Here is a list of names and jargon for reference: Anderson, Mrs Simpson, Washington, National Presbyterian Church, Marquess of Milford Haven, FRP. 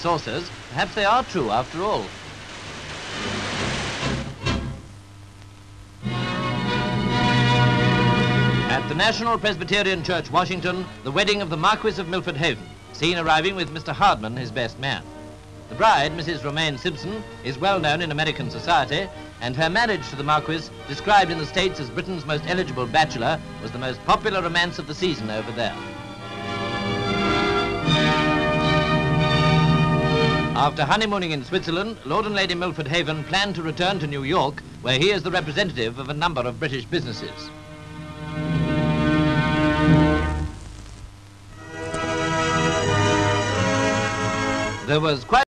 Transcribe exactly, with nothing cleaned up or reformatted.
sources, perhaps they are true after all. At the National Presbyterian Church, Washington, the wedding of the Marquess of Milford Haven, seen arriving with Mister Hardman, his best man. The bride, Missus Romaine Simpson, is well known in American society, and her marriage to the Marquis, described in the States as Britain's most eligible bachelor, was the most popular romance of the season over there. After honeymooning in Switzerland, Lord and Lady Milford Haven planned to return to New York, where he is the representative of a number of British businesses. There was quite